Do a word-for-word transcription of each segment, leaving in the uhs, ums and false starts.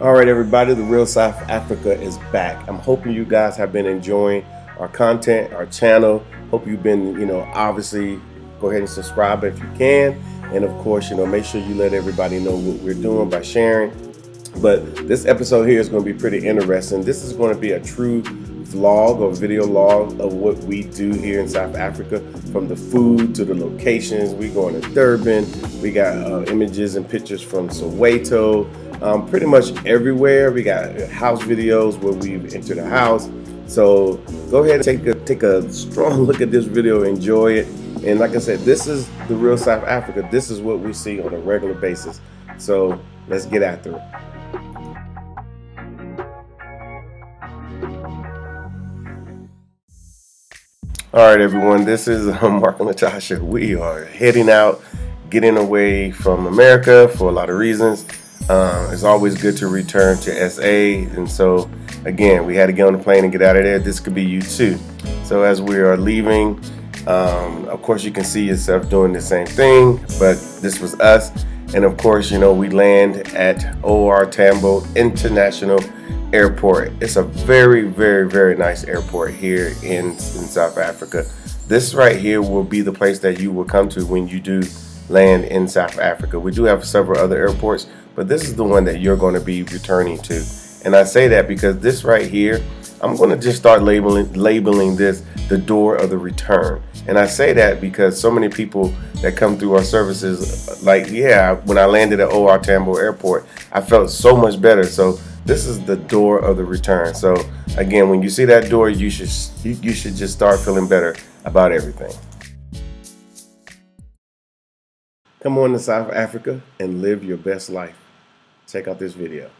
All right, everybody, The Real South Africa is back. I'm hoping you guys have been enjoying our content, our channel. Hope you've been, you know, obviously go ahead and subscribe if you can. And of course, you know, make sure you let everybody know what we're doing by sharing. But this episode here is going to be pretty interesting. This is going to be a true vlog or video log of what we do here in South Africa, from the food to the locations. We're going to Durban. We got uh, images and pictures from Soweto, um, pretty much everywhere. We got house videos where we've entered a house. So go ahead and take a, take a strong look at this video, enjoy it. And like I said, this is the real South Africa. This is what we see on a regular basis. So let's get after it. All right, everyone, this is um, Mark and Natasha. We are heading out, getting away from America for a lot of reasons. Uh, it's always good to return to S A. And so, again, we had to get on the plane and get out of there. This could be you too. So as we are leaving, um, of course, you can see yourself doing the same thing, but this was us. And of course, you know, we land at O R Tambo International Airport. It's a very, very, very nice airport here in, in South Africa. This right here will be the place that you will come to when you do land in South Africa. We do have several other airports, but this is the one that you're going to be returning to. And I say that because this right here, I'm going to just start labeling labeling this the door of the return. And I say that because so many people that come through our services, like, yeah, when I landed at O R Tambo Airport, I felt so much better. So this is the door of the return. So again, when you see that door, you should you should just start feeling better about everything. Come on to South Africa and live your best life. Check out this video.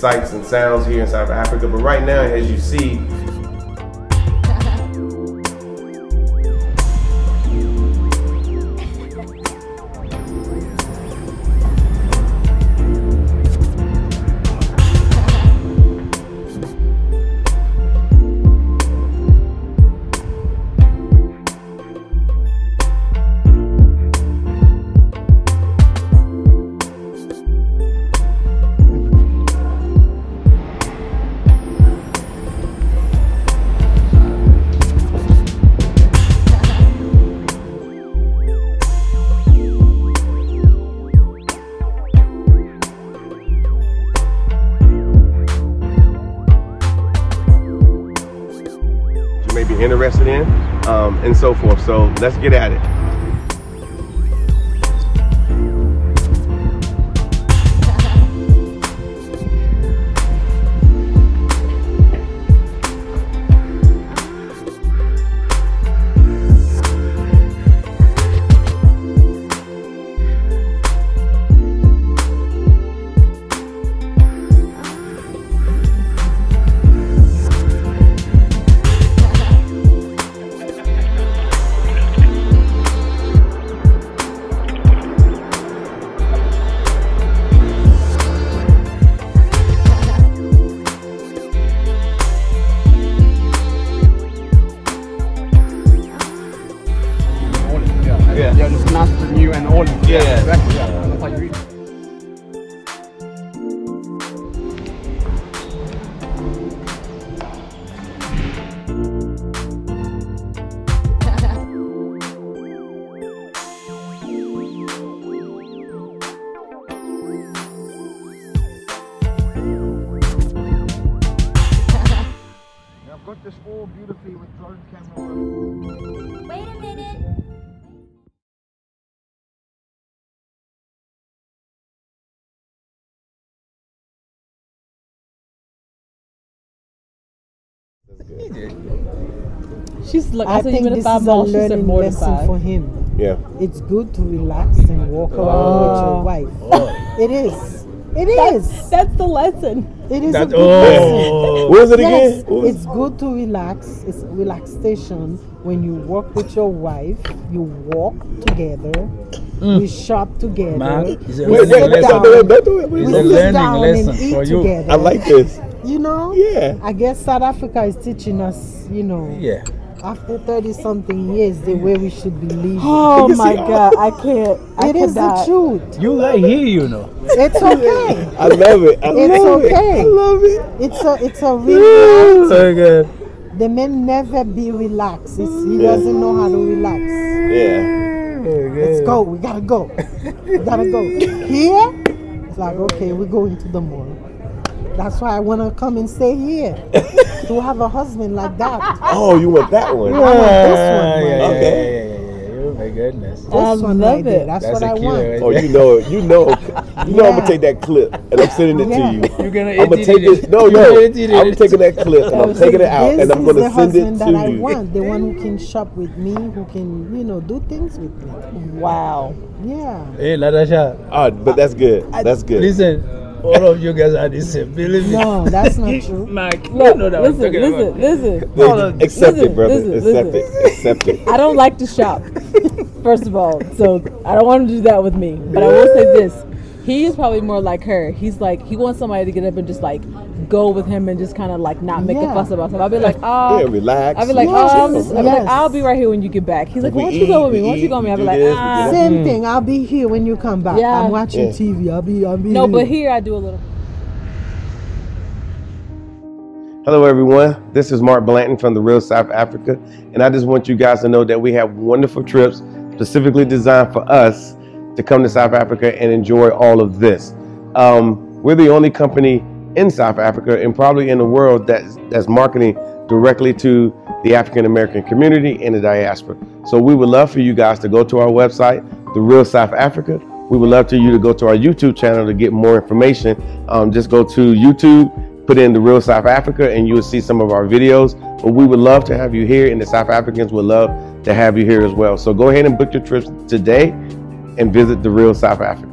sights and sounds here in South Africa. But right now, as you see, interested in um, and so forth. So let's get at it. This all beautifully with drone camera. Wait a minute. She's like, I think this is a learning lesson for him. Yeah. It's good to relax and walk around oh. with your wife. Oh. It is. It is. That's, that's the lesson. It is. That's a good oh. lesson. Where is it yes, again? It's good to relax. It's relaxation when you work with your wife. You walk together. Mm. We shop together. Mark, we sit learning down. Lesson. We sit down and eat for you. Together. I like this. You know. Yeah. I guess South Africa is teaching us. You know. Yeah. After thirty something years, the way we should be living. Oh my God, I can't. I it is die. The truth. You like here, you know. It's okay. I love it. I it's love okay. It. I love it. It's a, it's a real. So good. The men never be relaxed. It's, he yeah. doesn't know how to relax. Yeah. Okay. Let's go. We gotta go. We gotta go. Here, it's like okay, we're going to the mall. That's why I want to come and stay here. To have a husband like that. Oh, you want that one? Yeah, I want this one. Yeah, okay. Yeah, yeah, yeah, yeah. Oh my goodness. This I one love it. That's, That's what I want. Right oh, you know, you know, you yeah. know. I'm gonna take that clip and I'm sending it yeah. to you. You're gonna. I'm gonna take this. No, no. I'm taking that clip and I'm taking it out and I'm gonna send it to you. This is the husband that I want. The one who can shop with me, who can, you know, do things with me. Wow. Yeah. Hey, Ladasha. Ah, but that's good. That's good. Listen. All of you guys are the same, believe me. No, that's not true. Mike, you no, know that listen, I'm talking about. Listen, listen. Accept it, brother. Listen, accept listen. it. Accept it. I don't like to shop, first of all. So I don't want to do that with me. But I will say this. He is probably more like her. He's like, he wants somebody to get up and just like go with him and just kind of like not make yeah. a fuss about him. I'll be like, oh. Yeah, relax. I'll be like, yeah, oh, I'm just, I'll, be like, I'll be right here when you get back. He's like, why don't you go with me? Why don't you go with me? I'll be like, ah. Same thing. I'll be here when you come back. Yeah. I'm watching yeah. T V. I'll be, I'll be No, here. But here I do a little. Hello, everyone. This is Mark Blanton from The Real South Africa. And I just want you guys to know that we have wonderful trips specifically designed for us to come to South Africa and enjoy all of this. Um, we're the only company in South Africa and probably in the world that's, that's marketing directly to the African-American community and the diaspora. So we would love for you guys to go to our website, The Real South Africa. We would love for you to go to our YouTube channel to get more information. Um, just go to YouTube, put in The Real South Africa, and you'll see some of our videos. But we would love to have you here, and the South Africans would love to have you here as well. So go ahead and book your trips today and visit The Real South Africa.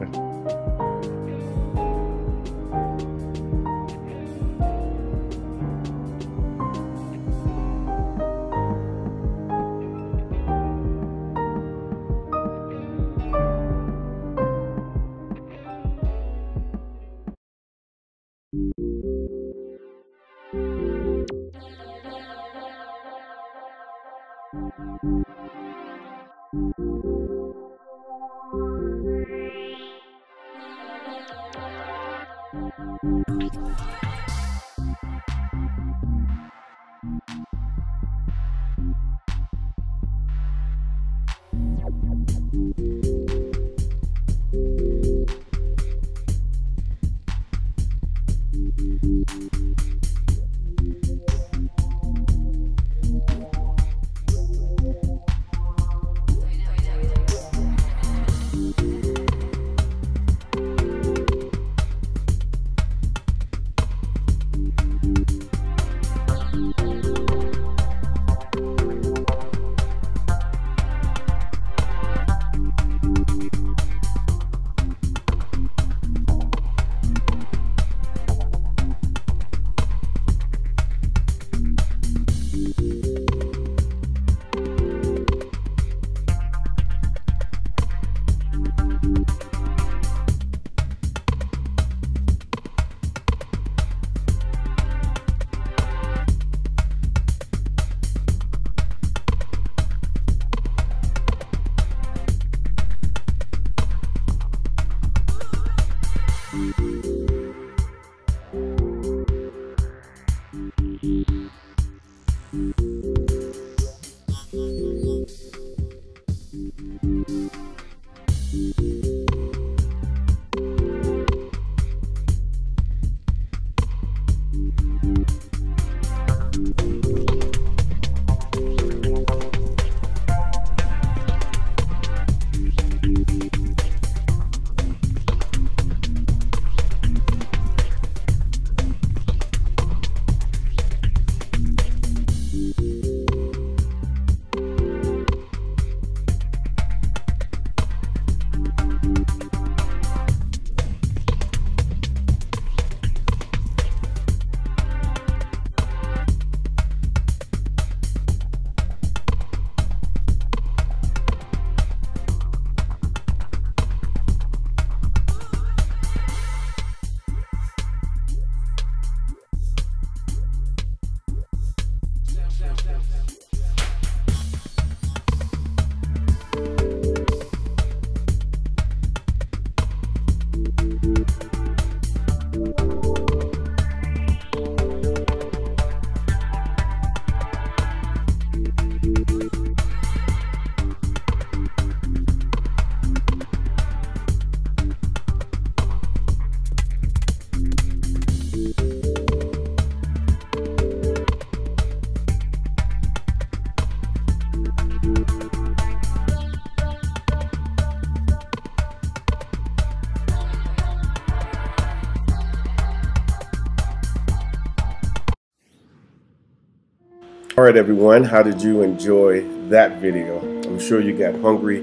All right, everyone, how did you enjoy that video? I'm sure you got hungry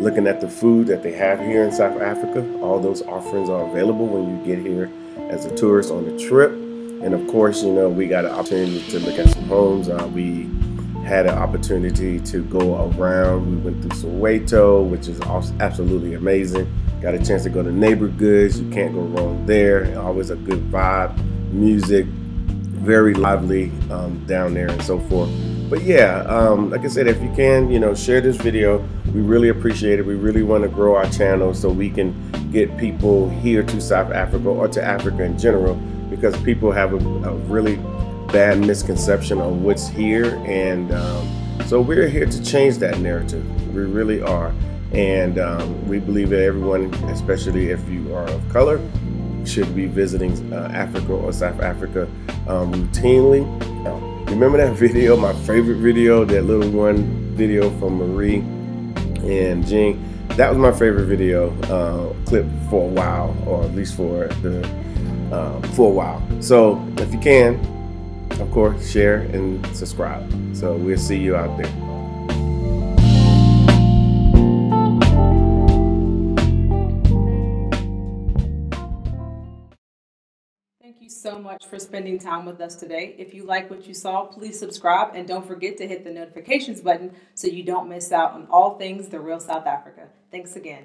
looking at the food that they have here in South Africa. All those offerings are available when you get here as a tourist on the trip. And of course, you know, we got an opportunity to look at some homes. Uh, we had an opportunity to go around. We went through Soweto, which is absolutely amazing. Got a chance to go to Neighbor Goods. You can't go wrong there. Always a good vibe, music, very lively um, down there and so forth. But yeah, um, like I said, if you can, you know, share this video. We really appreciate it. We really want to grow our channel so we can get people here to South Africa or to Africa in general, because people have a, a really bad misconception on what's here. And um, so we're here to change that narrative. We really are. And um, we believe that everyone, especially if you are of color, should be visiting uh, Africa or South Africa um, routinely. Now, remember that video, my favorite video, that little one video from Marie and Jean? That was my favorite video uh, clip for a while, or at least for the uh, for a while. So if you can, of course, share and subscribe. So we'll see you out there. So much for spending time with us today. If you like what you saw, please subscribe and don't forget to hit the notifications button so you don't miss out on all things The Real South Africa. Thanks again.